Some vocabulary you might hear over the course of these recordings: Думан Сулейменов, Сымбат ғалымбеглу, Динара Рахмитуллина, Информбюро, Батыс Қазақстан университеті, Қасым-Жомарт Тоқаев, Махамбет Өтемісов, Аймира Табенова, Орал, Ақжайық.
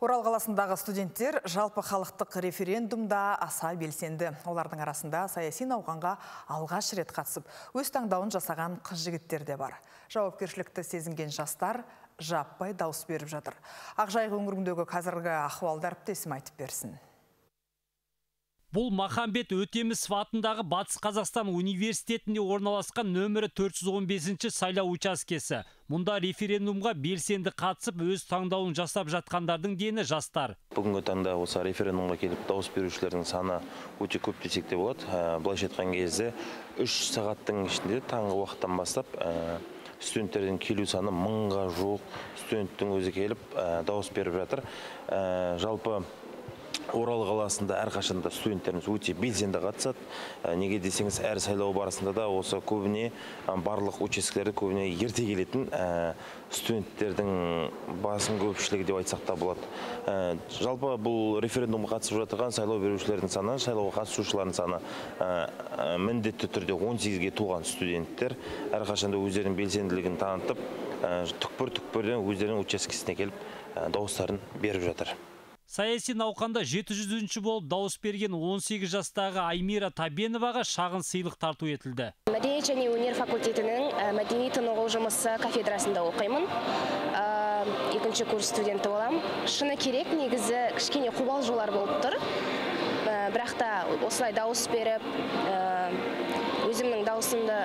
Орал қаласындағы студенттер жалпы халықтық референдумда аса белсенді. Олардың арасында саяси науқанға алғаш рет қатысып, өз таңдауын жасаған қыз-жігіттер де бар. Жауапкершілікті сезінген жастар жаппай дауыс беріп жатыр. Ақжайық өңіріндегі қазіргі ахуалды әріптесім айтып берсін. Бұл Махамбет Өтемісов атындағы Батыс Қазақстан университетінде орналасқан нөмірі 415-ші сайлау учаскесі. Мұнда референдумға белсенді қатысып, өз таңдауын жасап жатқандардың дені жастар. Бүгінгі таңда осы референдумға келіп дауыс берушілердің саны өте көп десек те болады. Былайша айтқан кезде 3 сағаттың ішінде таңғы уақыттан бастап студенттердің келу саны 1000-ға жуық студенттің өзі келіп дауыс беріп жатыр. Жалпы Орал қаласында әрқашанда студенттеріміз өте белсенді қатысады. Неге десеңіз, әр сайлау барысында да осы көбіне барлық учаскелерді көбіне ерте келетін студенттердің басым көпшілігі деп айтсақ та болады. Жалпы бұл референдумға қатысып жатқан сайлау берушілердің саны, сайлауға қатысушылардың саны міндетті түрде 18-ге толған студенттер әрқашанда өздерінің белсенділігін танытып, түкпір-түкпірден өздерінің учаскесіне келіп дауыстарын беріп жатыр. Саяси науқанда 700-ші болып дауыс берген 18 жастағы Аймира Табеноваға шағын сыйлық тарту етілді. Мәдениет және өнер факультетінің мәдениет тынығу жұмысы кафедрасында оқимын. Екінші курс студенті болам. Шыны керек, негізі кішкене қобалжулар болып тұр. Бірақ та осылай дауыс беріп, өзімнің дауысымды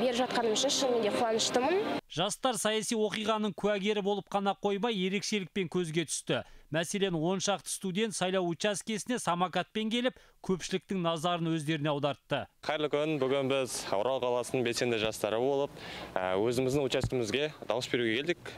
бер жатқаным үшін шынымен қуаныштымын. Жастар саяси оқиғаның куәгері болып қана қоймай, ерекшелікпен көзге түсті. Мәселен, 10 шақты студент сайлау учаскесіне самокатпен келіп, көпшіліктің назарын өздеріне аудартты. Қайырлы күн, бүгін біз Орал қаласының белсенді жастары болып, өзіміздің учаскемізге дауыс беруге келдік.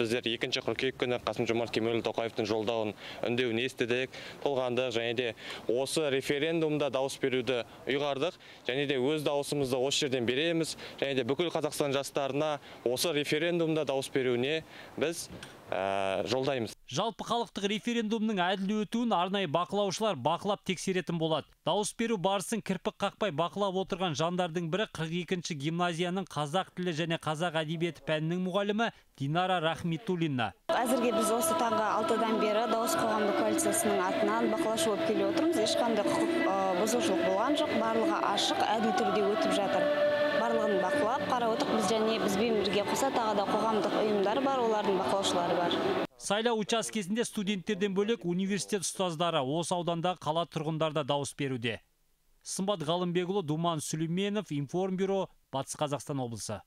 Біздер 2 қыркүйек күні Қасым-Жомарт Тоқаевтың жолдауын үндеуін естідік, толғандық және де осы референдумда дауыс беруді ұйғардық, және де өз дауысымызды осы жерден береміз, және де бүкіл Қазақстан жастарына осы референдумда дауыс беруіне біз жолдаймыз. Жалпы халықтық референдумның әділ өтуін арнайы бақылаушылар бақылап тексеретін болады. Дауыс беру барысын кірпік қақпай бақылап отырған жандардың бірі 42-ші гимназияның қазақ тілі және қазақ әдебиеті пәнінің мұғалімі Динара Рахмитуллина. Әзірге біз осы таңғы 6-дан бері дауыс қоғамдық коалициясының атынан бақылаушы болып келе отырмыз. Ешқандай құқық бұзушылық болған жоқ, барлығы ашық, әділ түрде өтіп жатыр. Барлығын бақылап, қарап отырық біз және бізбен бірге қоса тағы да қоғамдық ұйымдар бар, олардың бақылаушылары бар. Сайлау учаскесінде студенттерден бөлек университет ұстаздары, осы ауданда қала тұрғындарда дауыс беруде. Сымбат ғалымбеглу, Думан Сулейменов, Информбюро, Батыс Қазақстан облысы.